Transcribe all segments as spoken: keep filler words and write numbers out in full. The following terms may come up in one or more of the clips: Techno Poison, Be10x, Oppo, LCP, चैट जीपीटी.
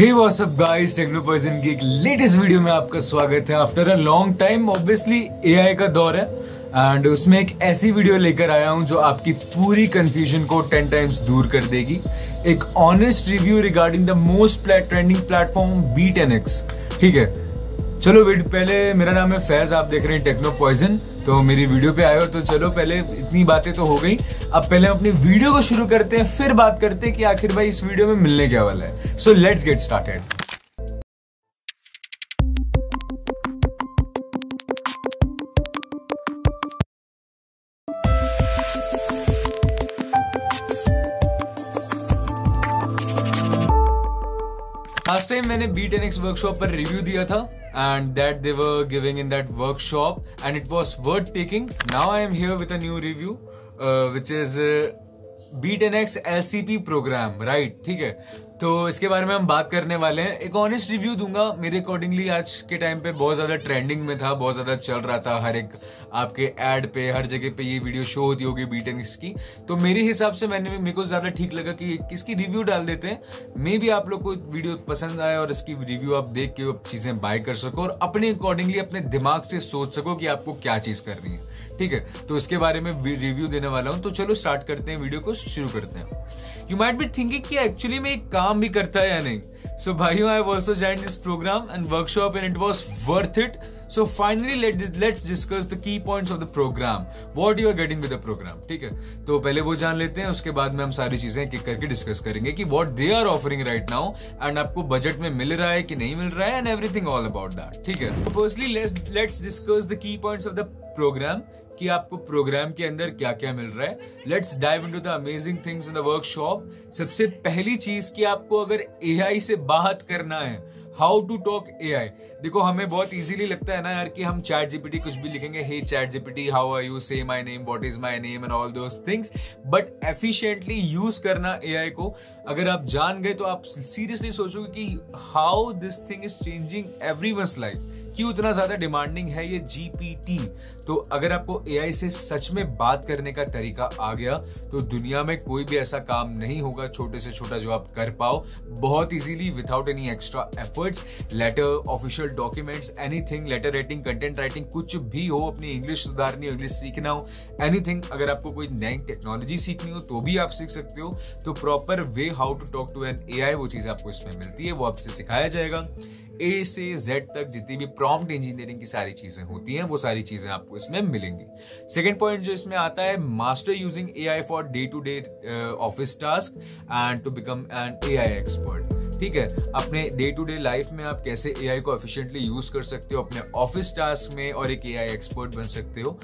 हे what's up guys, techno poison की एक latest video में आपका स्वागत है। After a long time obviously AI का दौर है एंड उसमें एक ऐसी वीडियो लेकर आया हूं जो आपकी पूरी कंफ्यूजन को टेन टाइम्स दूर कर देगी। एक honest review regarding the most trending platform B ten X. ठीक है, चलो पहले, मेरा नाम है फैज, आप देख रहे हैं टेक्नो पॉइजन। तो मेरी वीडियो पे आए हो तो चलो, पहले इतनी बातें तो हो गई, अब पहले हम अपनी वीडियो को शुरू करते हैं, फिर बात करते हैं कि आखिर भाई इस वीडियो में मिलने क्या वाला है। So let's get started. Last time मैंने बी टेन एक्स वर्कशॉप पर रिव्यू दिया था and that they were giving in that workshop and it was worth taking. Now I am here with a new review which is B ten X L C P program, right. ठीक है, तो इसके बारे में हम बात करने वाले हैं। एक ऑनेस्ट रिव्यू दूंगा, मेरे अकॉर्डिंगली आज के टाइम पे बहुत ज्यादा ट्रेंडिंग में था, बहुत ज्यादा चल रहा था, हर एक आपके एड पे हर जगह पे ये वीडियो शो होती होगी बी टेन एक्स की। तो मेरे हिसाब से मैंने मेरे को ज्यादा ठीक लगा कि इसकी रिव्यू डाल देते हैं, मे बी आप लोग को वीडियो पसंद आए और इसकी रिव्यू आप देख के चीजें बाय कर सको और अपने अकॉर्डिंगली अपने दिमाग से सोच सको कि आपको क्या चीज करनी है। ठीक है, तो इसके बारे में रिव्यू देने वाला हूं, तो चलो स्टार्ट करते हैं, वीडियो को शुरू करते हैं। यू माइट बी थिंकिंग कि एक्चुअली में एक काम भी करता है या नहीं। सो भाइयों, I have also joined this program and workshop and it was worth it. So finally let's discuss the key points of the program, what you are getting with the program. ठीक है, तो पहले वो जान लेते हैं, उसके बाद में हम सारी चीजें एक एक करके डिस्कस करेंगे कि what they are offering right now and आपको बजट में मिल रहा है कि नहीं मिल रहा है and everything all about that. ठीक है, firstly let's discuss the key points of the program कि आपको प्रोग्राम के अंदर क्या क्या मिल रहा है। Let's dive into the amazing things in the workshop. सबसे पहली चीज कि आपको अगर एआई से बात करना है, हाउ टू टॉक एआई। देखो, हमें बहुत इजीली लगता है ना यार कि हम चैट जीपीटी कुछ भी लिखेंगे, hey चैट जीपीटी how are you, say my name, what is my name and all those things. But efficiently use करना एआई को अगर आप जान गए तो आप सीरियसली सोचोगे कि how this thing is changing everyone's life, क्यों इतना ज्यादा डिमांडिंग है ये जीपीटी। तो अगर आपको एआई से सच में बात करने का तरीका आ गया तो दुनिया में कोई भी ऐसा काम नहीं होगा छोटे से छोटा जो आप कर पाओ, बहुत easily without any extra efforts. Letter, official documents, anything, letter writing, content writing, कुछ भी हो, अपनी इंग्लिश सुधारनी हो, इंग्लिश सीखना हो, एनीथिंग। अगर आपको कोई नई टेक्नोलॉजी सीखनी हो तो भी आप सीख सकते हो। तो proper way how to talk to an AI, वो चीज आपको इसमें मिलती है, वो आपसे सिखाया जाएगा। ए से जेड तक जितनी भी प्रॉम्प्ट इंजीनियरिंग की सारी चीजें होती हैं वो सारी चीजें आपको इसमें मिलेंगी। सेकंड पॉइंट जो इसमें आता है, master using AI for day to day office task and to become an AI expert. ठीक है, अपने डे टू डे लाइफ में आप कैसे एआई को एफिशिएंटली यूज कर सकते हो अपने ऑफिस टास्क में और एक एआई एक्सपर्ट बन सकते हो।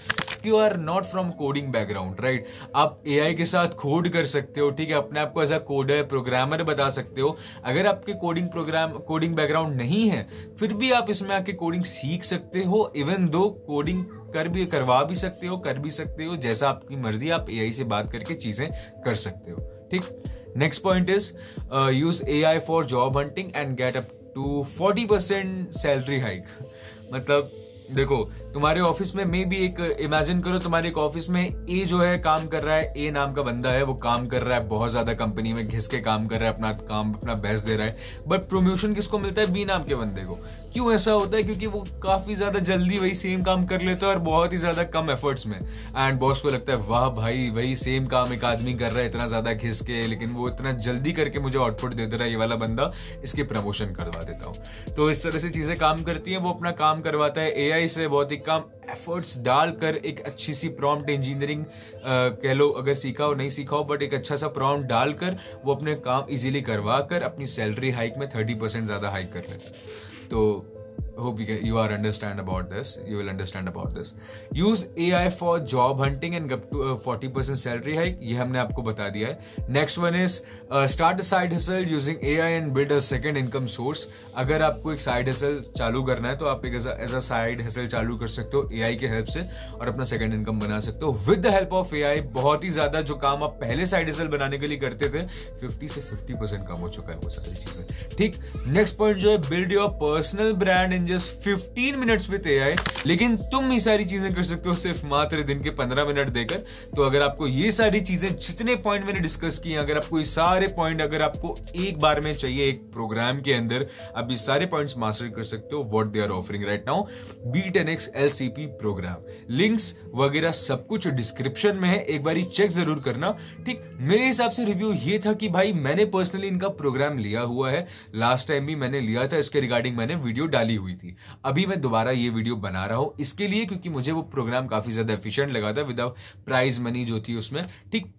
You are not from coding background, right, आप एआई के साथ कोड कर सकते हो। ठीक है, अपने आप को एज अ कोडर, प्रोग्रामर बता सकते हो। अगर आपके कोडिंग प्रोग्राम कोडिंग बैकग्राउंड नहीं है फिर भी आप इसमें आके कोडिंग सीख सकते हो, इवन दो कोडिंग कर भी करवा भी सकते हो, कर भी सकते हो, जैसा आपकी मर्जी, आप एआई से बात करके चीजें कर सकते हो। ठीक, next point is use AI for job hunting and get up to forty percent salary hike. मतलब देखो, तुम्हारे ऑफिस में मे भी एक इमेजिन करो, तुम्हारे एक ऑफिस में ए जो है काम कर रहा है, ए नाम का बंदा है, वो काम कर रहा है, बहुत ज्यादा कंपनी में घिस के काम कर रहा है, अपना काम अपना बेस्ट दे रहा है, बट प्रमोशन किसको मिलता है? बी नाम के बंदे को। क्यों ऐसा होता है? क्योंकि वो काफी ज्यादा जल्दी वही सेम काम कर लेता है और बहुत ही ज्यादा कम एफर्ट्स में, एंड बॉस को लगता है वाह भाई वही सेम काम एक आदमी कर रहा है इतना ज्यादा घिस के, लेकिन वो इतना जल्दी करके मुझे आउटपुट दे दे रहा है, ये वाला बंदा, इसके प्रमोशन करवा देता हूँ। तो इस तरह से चीजें काम करती है, वो अपना काम करवाता है एआई से, बहुत ही कम एफर्ट्स डालकर। एक अच्छी सी प्रॉम्प्ट इंजीनियरिंग कह लो, अगर सीखा हो नहीं सीखा हो, बट एक अच्छा सा प्रॉम्प्ट डालकर वो अपने काम इजीली करवा कर अपनी सैलरी हाइक में थर्टी परसेंट ज्यादा हाइक कर लेता है। So hope you, you are understand about this. You will understand about this. Use A I for job hunting and up to uh, forty percent salary hike. ये हमने आपको बता दिया है। Next one is uh, start a side hustle using A I and build a second income source. अगर आपको एक side hustle चालू करना है तो आप एक as a side hustle चालू कर सकते हो A I के help से और अपना second income बना सकते हो with the help of A I। बहुत ही ज्यादा जो काम आप पहले side hustle बनाने के लिए करते थे fifty से fifty percent कम हो चुका है वो सारी चीजें। ठीक, next point जो है build your personal brand in just fifteen minutes with A I, लेकिन तुम ये सारी चीजें कर सकते हो सिर्फ मात्र दिन के पंद्रह मिनट देकर। तो अगर आपको ये सारी चीजें जितने पॉइंट मैंने डिस्कस किए, अगर आपको ये सारे पॉइंट अगर आपको एक बार में चाहिए एक प्रोग्राम के अंदर, आप ये सारे पॉइंट्स मास्टर कर सकते हो what they are offering right now B ten X L C P program. Links वगैरह सब कुछ डिस्क्रिप्शन में है, एक बार चेक जरूर करना। ठीक, मेरे हिसाब से रिव्यू ये था कि भाई मैंने पर्सनली इनका प्रोग्राम लिया हुआ है, लास्ट टाइम भी मैंने लिया था, इसके रिगार्डिंग मैंने वीडियो डाली हुई थी। अभी मैं दोबारा ये वीडियो बना रहा हूं इसके लिए, क्योंकि मुझे वो प्रोग्राम काफी ज्यादा एफिशिएंट लगा था विदाउट प्राइज मनी जो थी उसमें। ठीक,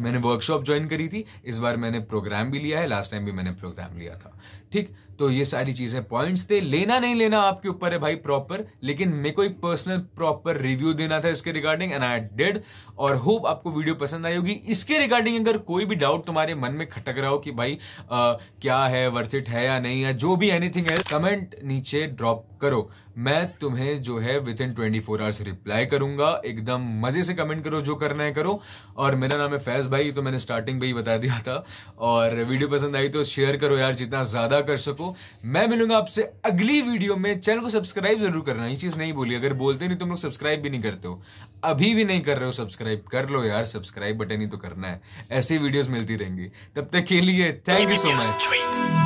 मैंने वर्कशॉप ज्वाइन करी थी, इस बार मैंने प्रोग्राम भी लिया है, लास्ट टाइम भी मैंने प्रोग्राम लिया था। ठीक, तो ये सारी चीजें पॉइंट्स थे, लेना नहीं लेना आपके ऊपर है भाई प्रॉपर, लेकिन मेरे को एक पर्सनल प्रॉपर रिव्यू देना था इसके रिगार्डिंग एंड आई डिड। और होप आपको वीडियो पसंद आई होगी। इसके रिगार्डिंग अगर कोई भी डाउट तुम्हारे मन में खटक रहा हो कि भाई आ, क्या है, वर्थ इट है या नहीं, या जो भी एनीथिंग है, कमेंट नीचे ड्रॉप करो, मैं तुम्हें जो है within twenty four hours reply करूंगा। एकदम मजे से कमेंट करो, जो करना है करो। और मेरा नाम है फैज भाई, तो मैंने स्टार्टिंग में ही बता दिया था। और वीडियो पसंद आई तो शेयर करो यार जितना ज्यादा कर सको। मैं मिलूंगा आपसे अगली वीडियो में। चैनल को सब्सक्राइब जरूर करना, ये चीज नहीं बोली, अगर बोलते नहीं तुम लोग सब्सक्राइब भी नहीं करते हो, अभी भी नहीं कर रहे हो सब्सक्राइब, कर लो यार, सब्सक्राइब बटन ही तो करना है। ऐसी वीडियोस मिलती रहेंगी, तब तक के लिए थैंक यू सो मच।